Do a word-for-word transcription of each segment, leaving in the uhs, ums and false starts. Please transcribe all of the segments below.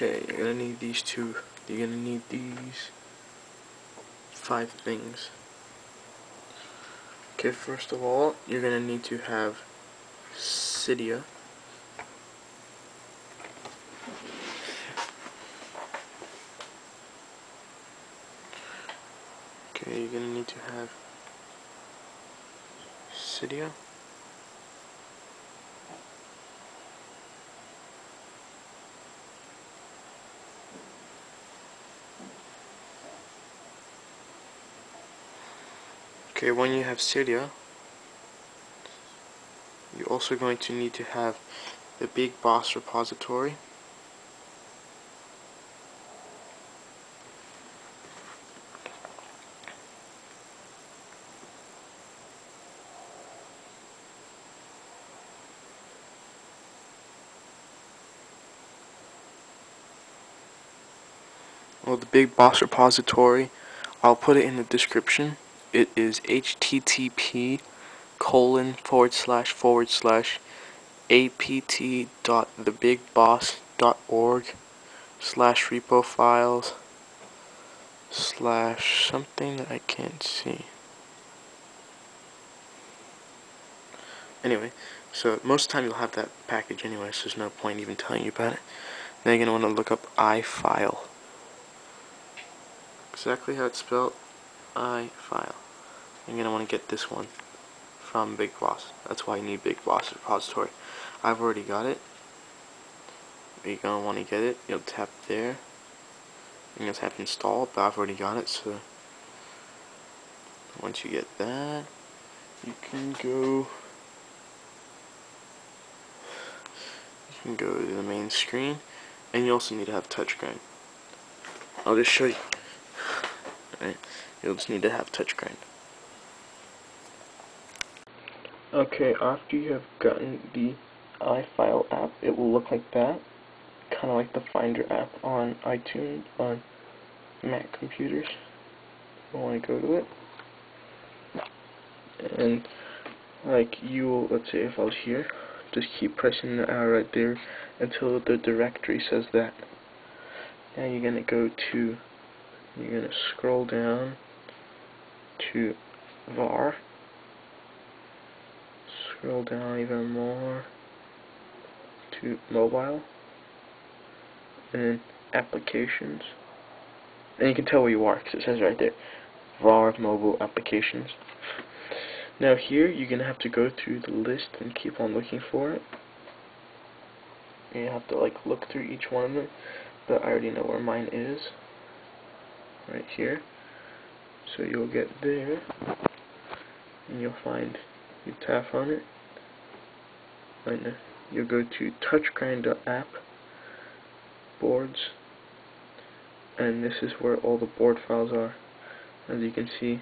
Okay, you're gonna need these two. You're gonna need these five things. Okay, first of all, you're gonna need to have Cydia. Okay, you're gonna need to have Cydia. Okay, when you have Cydia, you're also going to need to have the BigBoss repository. Well, the BigBoss repository, I'll put it in the description. It is http colon forward slash forward slash apt.thebigboss.org slash repo files slash something that I can't see. Anyway, so most of the time you'll have that package anyway, so there's no point even telling you about it. Now you're going to want to look up iFile. Exactly how it's spelled, iFile. You're going to want to get this one from BigBoss. That's why you need BigBoss repository. I've already got it. You're going to want to get it. You'll tap there. You're going to tap install, but I've already got it. So once you get that, you can go you can go to the main screen, and you also need to have Touchgrind. I'll just show you. Alright, you'll just need to have Touchgrind. Okay, after you have gotten the iFile app, it will look like that, kind of like the Finder app on iTunes on Mac computers. You want to go to it, and like you will, let's say if I was here, just keep pressing the arrow right there until the directory says that. Now you're gonna go to, you're gonna scroll down to var. Scroll down even more to mobile, and then applications, and you can tell where you are because it says right there, var mobile applications. Now here you're gonna have to go through the list and keep on looking for it. You have to like look through each one of them, but I already know where mine is, right here. So you'll get there, and you'll find. You tap on it, right now. You'll go to touchgrind.app, boards, and this is where all the board files are. As you can see,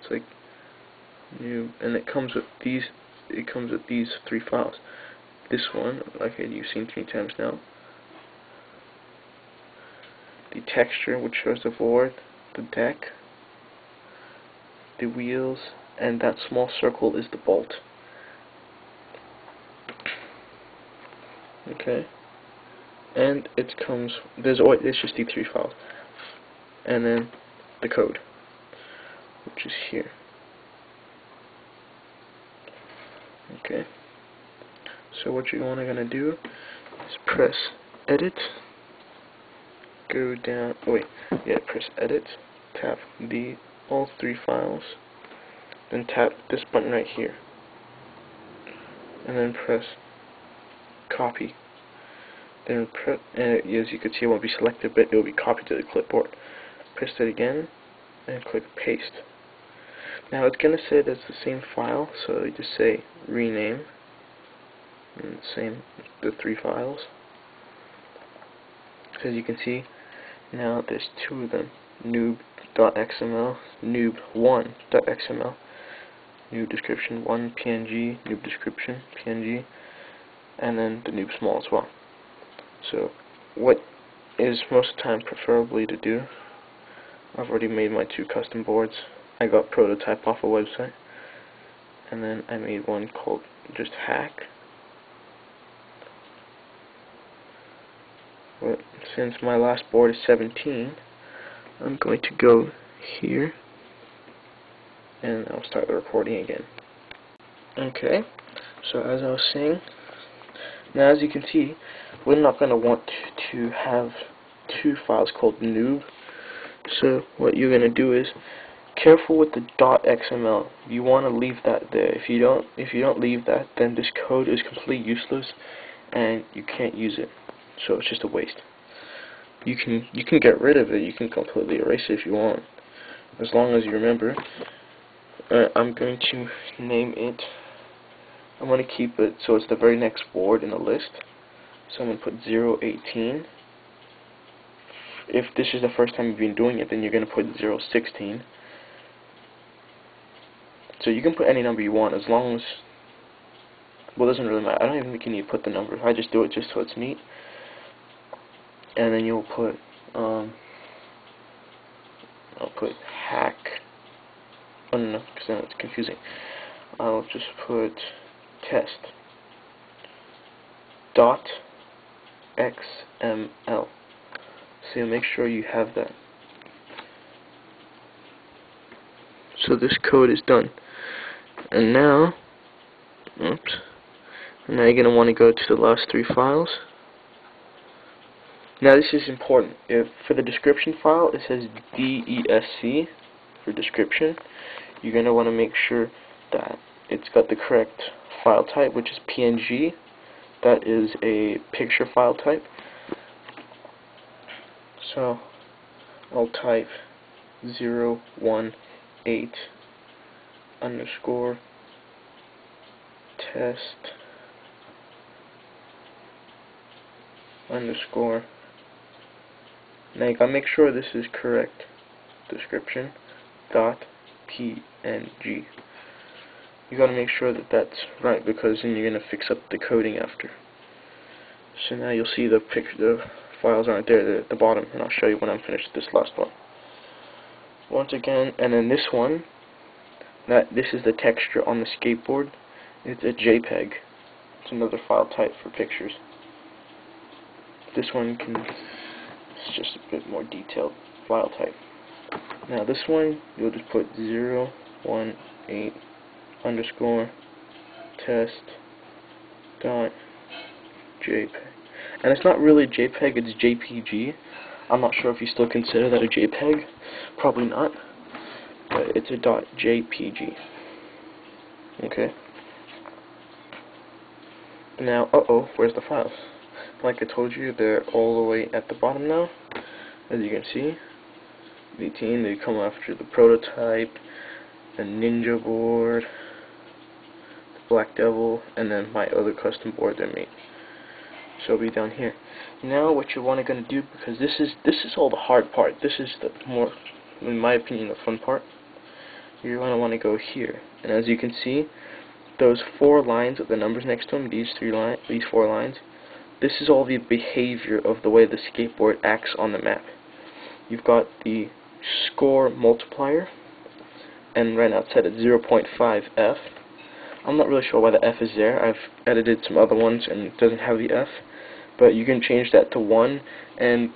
it's like new, and it comes with these. It comes with these three files. This one, like you've seen three times now. The texture, which shows the board, the deck, the wheels. And that small circle is the bolt. Okay. And it comes, there's always, it's just these three files. And then the code, which is here. Okay. So what you're only gonna do is press edit. Go down, oh wait, yeah, press edit, tap the all three files. Then tap this button right here, and then press copy. Then press, and as you can see, it won't be selected, but it will be copied to the clipboard. Press it again, and click paste. Now it's going to say that's the same file, so you just say rename, and same the three files. So as you can see, now there's two of them: noob dot x m l, noob one dot x m l. Noob description one P N G, noob description P N G, and then the noob small as well. So what is most of the time preferably to do, I've already made my two custom boards. I got prototype off a website, and then I made one called just hack, but since my last board is seventeen, I'm going to go here and I'll start the recording again. Okay, so as I was saying, now as you can see, we're not going to want to have two files called noob. So what you're going to do is, careful with the .xml. You want to leave that there. If you don't, if you don't leave that, then this code is completely useless, and you can't use it. So it's just a waste. You can you can get rid of it. You can completely erase it if you want, as long as you remember. Uh, I'm going to name it. I'm going to keep it so it's the very next word in the list. So I'm going to put zero eighteen. If this is the first time you've been doing it, then you're going to put zero sixteen. So you can put any number you want, as long as, well, it doesn't really matter. I don't even think you need to put the number. I just do it just so it's neat. And then you'll put, um, I'll put hack. Oh no, because then it's confusing. I'll just put test dot X M L. So make sure you have that. So this code is done. And now, oops. Now you're going to want to go to the last three files. Now this is important. If for the description file, it says D E S C for description. You're going to want to make sure that it's got the correct file type, which is P N G. That is a picture file type. So I'll type zero one eight underscore test underscore. Now you gotta make sure this is correct. Description dot P N G. You gotta make sure that that's right, because then you're gonna fix up the coding after. So now you'll see the picture. The files aren't there. They're at the bottom, and I'll show you when I'm finished this last one. Once again, and then this one. That this is the texture on the skateboard. It's a JPEG. It's another file type for pictures. This one can. It's just a bit more detailed file type. Now this one, you'll just put zero one eight underscore test dot JPEG. And it's not really JPEG, it's J P G. I'm not sure if you still consider that a JPEG. Probably not. But it's a .jpg. Okay. Now, uh-oh, where's the files? Like I told you, they're all the way at the bottom now. As you can see, eighteen, they come after the prototype, the ninja board, the black devil, and then my other custom board that I made. So it'll be down here. Now what you want to gonna do, because this is this is all the hard part. This is the more, in my opinion, the fun part. You're gonna want to go here, and as you can see, those four lines with the numbers next to them, these three line, these four lines. This is all the behavior of the way the skateboard acts on the map. You've got the score multiplier, and right now it's set at zero point five F. I'm not really sure why the F is there. I've edited some other ones and it doesn't have the F. But you can change that to one, and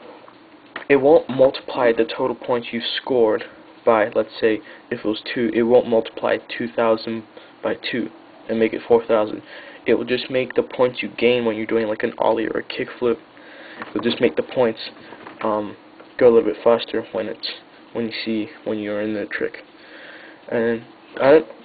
it won't multiply the total points you've scored by, let's say, if it was two, it won't multiply two thousand by two and make it four thousand. It will just make the points you gain when you're doing like an ollie or a kickflip. It will just make the points um, go a little bit faster when it's when you see when you're in the trick. And I don't